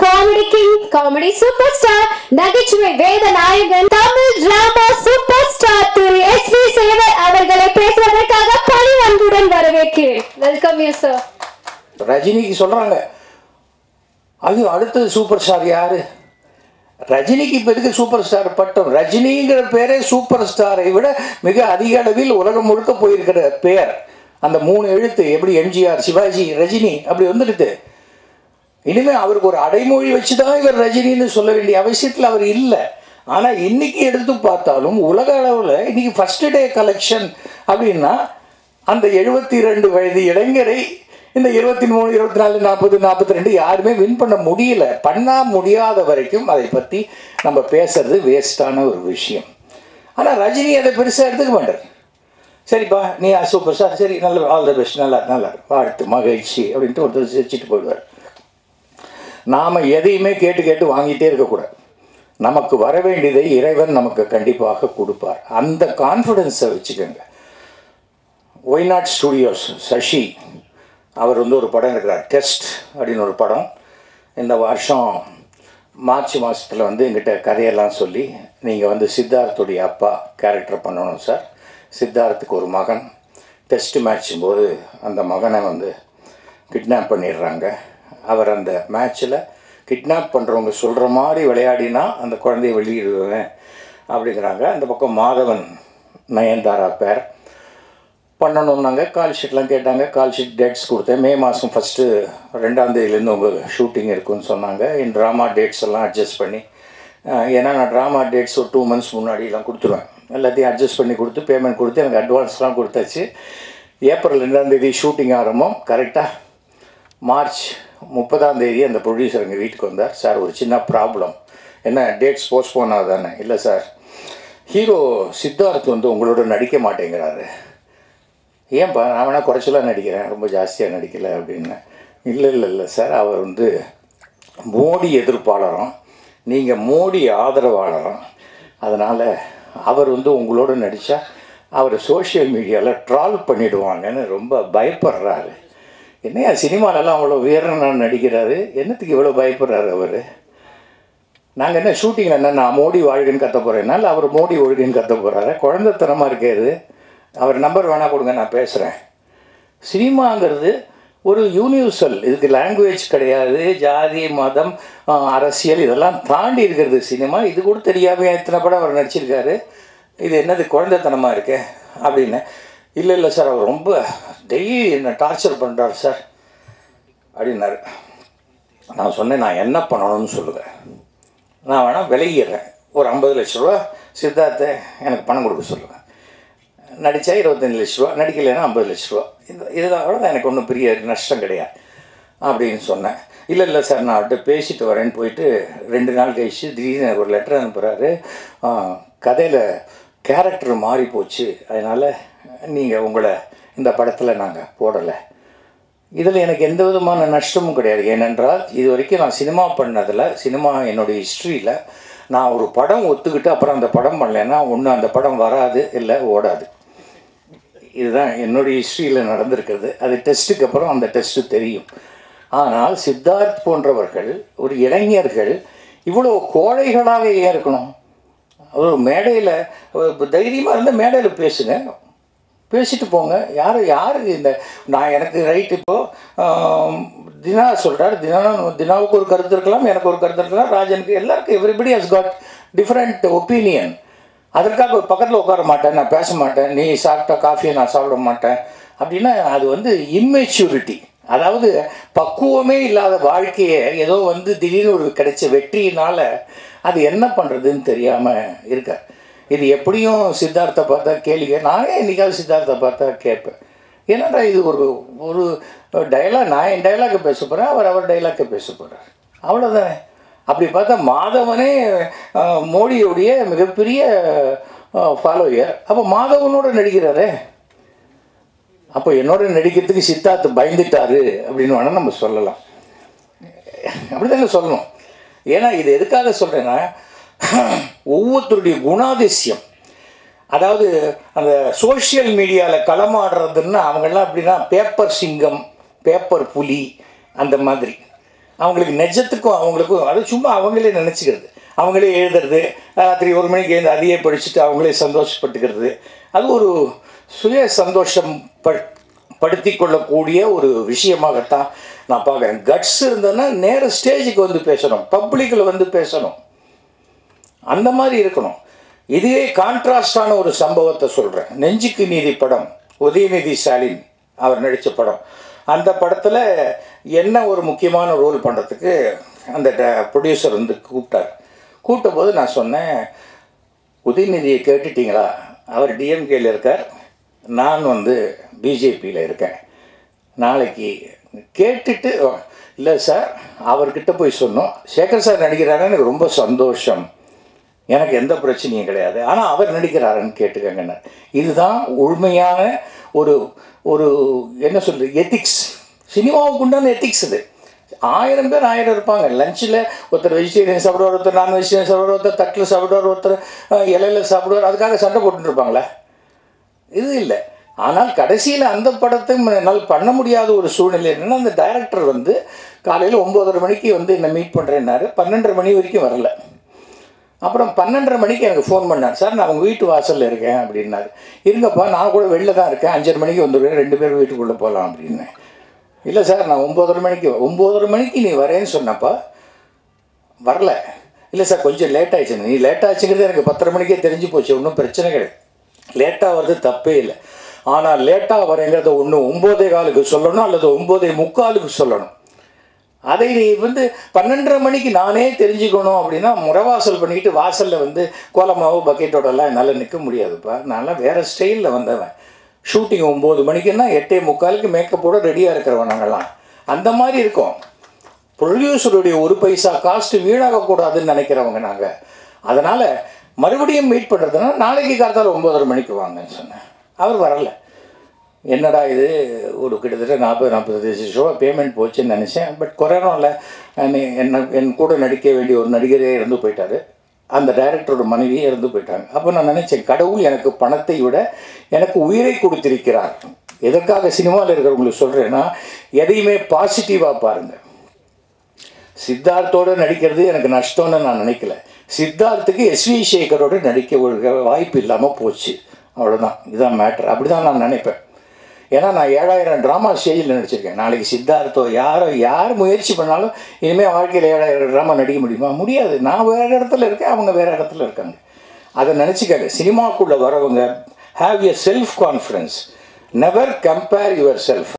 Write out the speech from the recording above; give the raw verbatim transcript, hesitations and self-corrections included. Comedy king, comedy superstar, நகைச்சுவை வேத நாயகன், தமிழ் டிராமா சூப்பர்ஸ்டார் திரு எஸ் வி சேகர் அவர்களை பேசுவதற்காக பணிவன்புடன் வரவேற்கிறேன். Welcome you sir. ரஜினிக்கு சொல்றாங்க, அது அடுத்தது சூப்பர் ஸ்டார் யாரு? ரஜினிக்கு இப்ப எதுக்கு சூப்பர் ஸ்டார் பட்டம்? ரஜினிங்கிற பேரே சூப்பர் ஸ்டாரை விட மிக அதிக அளவில் உலகம் முழுக்க போயிருக்கிற பேர். அந்த மூணு எழுத்து எப்படி எம்ஜிஆர், சிவாஜி, ரஜினி அப்படி வந்துடுது. இனிமேல் அவருக்கு ஒரு அடைமொழி வச்சு தான் இவர் ரஜினின்னு சொல்ல வேண்டிய அவசியத்தில் அவர் இல்லை. ஆனால் இன்றைக்கி எடுத்து பார்த்தாலும் உலக அளவில் இன்றைக்கி ஃபஸ்ட்டு டே கலெக்ஷன் அப்படின்னா அந்த எழுபத்தி ரெண்டு வயது இளைஞரை இந்த இருபத்தி மூணு இருபத்தி நாலு நாற்பது நாற்பத்தி ரெண்டு யாருமே வின் பண்ண முடியல. பண்ணால் முடியாத வரைக்கும் அதை பற்றி நம்ம பேசுறது வேஸ்டான ஒரு விஷயம். ஆனால் ரஜினி அதை பெருசாக எடுத்துக்க மாட்டார். சரிப்பா, நீ சூப்பர் ஸ்டார், சரி, நல்ல ஆல் த பெஸ்ட், நல்லா நல்லா வாழ்த்து மகிழ்ச்சி அப்படின்ட்டு ஒருத்தர் சிரிச்சிட்டு போயிடுவார். நாம் எதையுமே கேட்டு கேட்டு வாங்கிட்டே இருக்கக்கூடாது. நமக்கு வர வேண்டியதை இறைவன் நமக்கு கண்டிப்பாக கொடுப்பார். அந்த கான்ஃபிடென்ஸை வச்சுக்கோங்க. ஒய்நாட் ஸ்டூடியோஸ் சசி அவர் வந்து ஒரு படம் இருக்கிறார், டெஸ்ட் அப்படின்னு ஒரு படம். இந்த வருஷம் மார்ச் மாதத்தில் வந்து எங்கிட்ட கதையெல்லாம் சொல்லி, நீங்கள் வந்து சித்தார்த்துடைய அப்பா கேரக்டர் பண்ணணும் சார், சித்தார்த்துக்கு ஒரு மகன், டெஸ்ட் மேட்சும் போது அந்த மகனை வந்து கிட்னாப் பண்ணிடுறாங்க. அவர் அந்த மேட்சில் கிட்னாப் பண்ணுறவங்க சொல்கிற மாதிரி விளையாடினா அந்த குழந்தையை வெளியிடுவேன் அப்படிங்கிறாங்க. அந்த பக்கம் மாதவன் நயன்தாரா பேர் பண்ணணும்னாங்க. கால் ஷீட்லாம் கேட்டாங்க, கால் ஷீட் டேட்ஸ் கொடுத்தேன். மே மாதம் ஃபஸ்ட்டு ரெண்டாம் தேதியிலேருந்து உங்கள் ஷூட்டிங் இருக்குன்னு சொன்னாங்க. என் ட்ராமா டேட்ஸ் எல்லாம் அட்ஜஸ்ட் பண்ணி, ஏன்னா நான் ட்ராமா டேட்ஸ் ஒரு டூ மந்த்ஸ் முன்னாடிலாம் கொடுத்துருவேன், எல்லாத்தையும் அட்ஜஸ்ட் பண்ணி கொடுத்து பேமெண்ட் கொடுத்து எனக்கு அட்வான்ஸ்லாம் கொடுத்தாச்சு. ஏப்ரல் ரெண்டாம் தேதி ஷூட்டிங் ஆரம்பம். கரெக்டாக மார்ச் முப்பதாம் தேதி அந்த ப்ரொடியூசர் எங்கள் வீட்டுக்கு வந்தார். சார், ஒரு சின்ன ப்ராப்ளம். என்ன டேட்ஸ் போஸ்ட்போன் ஆகுதானே? இல்லை சார், ஹீரோ சித்தார்த் வந்து உங்களோட நடிக்க மாட்டேங்கிறாரு. ஏன்பா? நான் வேணால் குறைச்சலாம் நடிக்கிறேன், ரொம்ப ஜாஸ்தியாக நடிக்கலை அப்படின்னு. இல்லை இல்லை இல்லை சார், அவர் வந்து மோடி எதிர்ப்பாளரும் நீங்கள் மோடி ஆதரவாளரும், அதனால் அவர் வந்து உங்களோட நடித்தா அவர் சோஷியல் மீடியாவில் ட்ரால் பண்ணிவிடுவாங்கன்னு ரொம்ப பயப்படுறாரு. என்னையா சினிமாலெல்லாம் அவ்வளோ வீரனாக நடிக்கிறாரு, என்னத்துக்கு இவ்வளோ பயப்படுறாரு அவர்? நாங்கள் என்ன ஷூட்டிங்கில் என்ன நான் மோடி வாழ்கின்னு கற்ற போகிறேன்னால அவர் மோடி ஒழுகின்னு கற்ற போகிறாரு. குழந்தைத்தனமாக இருக்காது. அவர் நம்பர் வேணால் கொடுங்க, நான் பேசுகிறேன். சினிமாங்கிறது ஒரு யூனிவர்சல். இதுக்கு லாங்குவேஜ் கிடையாது, ஜாதி மதம் அரசியல் இதெல்லாம் தாண்டி இருக்கிறது சினிமா. இது கூட தெரியாமல் எத்தனை படம் அவர் நடிச்சிருக்காரு. இது என்னது குழந்தைத்தனமாக இருக்கே அப்படின்னு. இல்லை இல்லை சார், அவர் ரொம்ப டெய்லி என்னை டார்ச்சர் பண்ணுறார் சார் அப்படின்னாரு. நான் சொன்னேன், நான் என்ன பண்ணணும்னு சொல்லுங்கள், நான் வேணால் விலகிடுறேன், ஒரு ஐம்பது லட்ச ரூபா சித்தார்த்தை எனக்கு பணம் கொடுக்க சொல்லுங்கள், நடித்தா இருபத்தஞ்சி லட்ச ரூபா, நடிக்கலைன்னா ஐம்பது லட்ச ரூபா, இந்த இதோட எனக்கு ஒன்றும் பெரிய நஷ்டம் கிடையாது அப்படின்னு சொன்னேன். இல்லை இல்லை சார், நான் அவர்கிட்ட பேசிட்டு வரேன்னு போயிட்டு ரெண்டு நாள் கழிச்சு திடீர்னு எனக்கு ஒரு லெட்டர் அனுப்புகிறாரு. கதையில் கேரக்டர் மாறி போச்சு, அதனால் நீங்கள் உங்களை இந்த படத்தில் நாங்கள் போடலை. இதில் எனக்கு எந்த விதமான நஷ்டமும் கிடையாது. ஏனென்றால் இது வரைக்கும் நான் சினிமா பண்ணதில், சினிமா என்னுடைய ஹிஸ்ட்ரியில் நான் ஒரு படம் ஒத்துக்கிட்டு அப்புறம் அந்த படம் பண்ணலைன்னா ஒன்று அந்த படம் வராது, இல்லை ஓடாது. இதுதான் என்னுடைய ஹிஸ்ட்ரியில் நடந்திருக்கிறது. அது டெஸ்ட்டுக்கு அப்புறம் அந்த டெஸ்ட்டு தெரியும். ஆனால் சித்தார்த் போன்றவர்கள் ஒரு இளைஞர்கள் இவ்வளோ கோழைகளாக ஏன் இருக்கணும்? ஒரு மேடையில் தைரியமாக இருந்தால் மேடையில் பேசுங்க, பேசிட்டு போங்க. யார் யாருக்கு இந்த நான் எனக்கு ரைட் இப்போது தினா சொல்கிறார், தினா தினாவுக்கு ஒரு கருத்து இருக்கலாம், எனக்கு ஒரு கருத்து இருக்கலாம், ராஜனுக்கு, எல்லாருக்கும், everybody has got different opinion. அதற்காக பக்கத்தில் உட்கார மாட்டேன், நான் பேச மாட்டேன், நீ சாப்பிட்ட காஃபியை நான் சாப்பிட மாட்டேன் அப்படின்னா அது வந்து இம்மெச்சூரிட்டி. அதாவது பக்குவமே இல்லாத வாழ்க்கையை ஏதோ வந்து திடீர்னு ஒரு கிடைச்ச வெற்றியினால் அது என்ன பண்ணுறதுன்னு தெரியாமல் இருக்கார். இது எப்படியும் சித்தார்த்தை பார்த்தா கேளுங்க. நானே என்றைக்காவது சித்தார்த்தை பார்த்தா கேட்பேன், ஏன்னாடா இது ஒரு ஒரு டைலாக், நான் என் டைலாக்கை பேச போகிறேன், அவர் அவர் டைலாக்கை பேச போகிறார், அவ்வளோதானே. அப்படி பார்த்தா மாதவனே மோடியுடைய மிகப்பெரிய ஃபாலோயர், அப்போ மாதவனோட நடிக்கிறாரே, அப்போ என்னோட நடிக்கிறதுக்கு சித்தார்த்து பயந்துட்டாரு அப்படின்னு வேணால் நம்ம சொல்லலாம். அப்படி தானே சொல்லணும். ஏன்னா இது எதுக்காக சொல்கிறேன்னா ஒவ்வொருத்தருடைய குணாதிசயம். அதாவது அந்த சோஷியல் மீடியாவில் களமாடுறதுன்னா அவங்கெல்லாம் அப்படின்னா பேப்பர் சிங்கம், பேப்பர் புலி, அந்த மாதிரி. அவங்களுக்கு நெஜத்துக்கும் அவங்களுக்கும் அது சும்மா அவங்களே நினச்சிக்கிறது, அவங்களே எழுதுறது, ராத்திரி ஒரு மணிக்கு எழுந்து அதையே படிச்சுட்டு அவங்களே சந்தோஷப்பட்டுக்கிறது. அது ஒரு சுய சந்தோஷம் படுத்தி கொள்ளக்கூடிய ஒரு விஷயமாகத்தான் நான் பார்க்குறேன். கட்ஸ் இருந்ததுன்னா நேர ஸ்டேஜுக்கு வந்து பேசணும், பப்ளிக்கில் வந்து பேசணும், அந்த மாதிரி இருக்கணும். இதுவே கான்ட்ராஸ்டான ஒரு சம்பவத்தை சொல்கிறேன். நெஞ்சுக்கு நீதி படம், உதயநிதி ஸ்டாலின் அவர் நடித்த படம். அந்த படத்தில் என்ன ஒரு முக்கியமான ரோல் பண்ணுறதுக்கு அந்த ப்ரொடியூசர் வந்து கூப்பிட்டார். கூப்பிட்ட போது நான் சொன்னேன், உதயநிதியை கேட்டுட்டிங்களா? அவர் டிஎம்கேயில் இருக்கார், நான் வந்து பிஜேபியில் இருக்கேன். நாளைக்கு கேட்டுட்டு இல்லை சார், அவர்கிட்ட போய் சொன்னோம், சேகர் சார் நடிக்கிறாருன்னு எனக்கு ரொம்ப சந்தோஷம், எனக்கு எந்த பிரச்சனையும் கிடையாது, ஆனால் அவர் நடிக்கிறாருன்னு கேட்டுக்கங்கன்னு. இதுதான் உண்மையான ஒரு ஒரு என்ன சொல்கிறது எத்திக்ஸ், சினிமாவுக்கு உண்டான எத்திக்ஸ். இது ஆயிரம் பேர் ஆயிரம் இருப்பாங்க. லஞ்சில் ஒருத்தர் வெஜிடேரியன் சாப்பிடுவார், ஒருத்தர் நான் வெஜிடேரியன் சாப்பிடுவார், ஒருத்தர் தட்டில் சாப்பிடுவார், ஒருத்தர் இலையில் சாப்பிடுவார். அதுக்காக சண்டை போட்டுருப்பாங்களே, இது இல்லை. ஆனால் கடைசியில் அந்த படத்தை என்னால் பண்ண முடியாத ஒரு சூழ்நிலை என்னென்னா, அந்த டைரக்டர் வந்து காலையில் ஒம்பதரை மணிக்கு வந்து என்னை மீட் பண்ணுறேன்னாரு. பன்னெண்டரை மணி வரைக்கும் வரல. அப்புறம் பன்னெண்டரை மணிக்கு எனக்கு ஃபோன் பண்ணார். சார் நான் உங்கள் வீட்டு வாசலில் இருக்கேன் அப்படின்னாரு. இருங்கப்பா, நான் கூட வெளில தான் இருக்கேன், அஞ்சரை மணிக்கு வந்துடுவேன், ரெண்டு பேரும் வீட்டுக்குள்ளே போகலாம் அப்படின்னேன். இல்லை சார், நான் ஒம்பதரை மணிக்கு ஒம்பதரை மணிக்கு நீ வரேன்னு சொன்னப்பா வரல. இல்லை சார் கொஞ்சம் லேட் ஆகிடுச்சு. நீ லேட் ஆச்சுங்கிறது எனக்கு பத்தரை மணிக்கே தெரிஞ்சு போச்சு, ஒன்றும் பிரச்சனை கிடையாது, லேட்டாக வர்றது தப்பே இல்லை. ஆனால் லேட்டாக வரேங்கிறத ஒன்று ஒம்போதே காலுக்கு சொல்லணும் அல்லது ஒம்போதே முக்காலுக்கு சொல்லணும். அதை நீ வந்து பன்னெண்டரை மணிக்கு நானே தெரிஞ்சுக்கணும் அப்படின்னா முறைவாசல் பண்ணிக்கிட்டு வாசலில் வந்து கோலமாவோ பக்கெட்டோடலாம் என்னால் நிற்க முடியாதுப்பா. நான்லாம் வேறு ஸ்டைலில் வந்தவன். ஷூட்டிங் ஒம்பது மணிக்குன்னா எட்டே முக்காலுக்கு மேக்கப்போட ரெடியாக இருக்கிறவன். நாங்கள்லாம் அந்த மாதிரி இருக்கோம். ப்ரொடியூசருடைய ஒரு பைசா காஸ்ட்டு வீணாகக்கூடாதுன்னு நினைக்கிறவங்க நாங்கள். அதனால் மறுபடியும் மீட் பண்ணுறதுனா நாளைக்கு காலத்தால் ஒம்பதரை மணிக்கு வாங்கன்னு சொன்னேன். அவர் வரலை. என்னடா இது, ஒரு கிட்டத்தட்ட நாற்பது நாற்பது லட்சம் ரூபா பேமெண்ட் போச்சுன்னு நினச்சேன். பட் கொரோனா இல்லை, என்ன என் கூட நடிக்க வேண்டிய ஒரு நடிகரே இறந்து போயிட்டார், அந்த டைரக்டரோட மனைவியே இறந்து போயிட்டாங்க. அப்போ நான் நினச்சேன், கடவுள் எனக்கு பணத்தை விட எனக்கு உயிரை கொடுத்திருக்கிறார். எதற்காக சினிமாவில் இருக்கிறவங்களுக்கு சொல்கிறேன்னா, எதையுமே பாசிட்டிவாக பாருங்கள். சித்தார்த்தோடு நடிக்கிறது எனக்கு நஷ்டம்னு நான் நினைக்கல. சித்தார்த்துக்கு எஸ்வி சேகரோடு நடிக்க வாய்ப்பு இல்லாமல் போச்சு, அவ்வளோதான். இதுதான் மேட்ரு. அப்படி தான் நான் நினைப்பேன். ஏன்னா நான் ஏழாயிரம் ட்ராமா ஸ்டேஜில் நடிச்சிருக்கேன். நாளைக்கு சித்தார்த்தோ யாரோ யார் முயற்சி பண்ணாலும் இனிமேல் வாழ்க்கையில் ஏழாயிரம் ட்ராமா நடிக்க முடியுமா? முடியாது. நான் வேறு இடத்துல இருக்கேன், அவங்க வேறு இடத்துல இருக்காங்க. அதை நினச்சிக்காங்க. சினிமாக்குள்ளே வரவங்க, have a self confidence, never compare your self.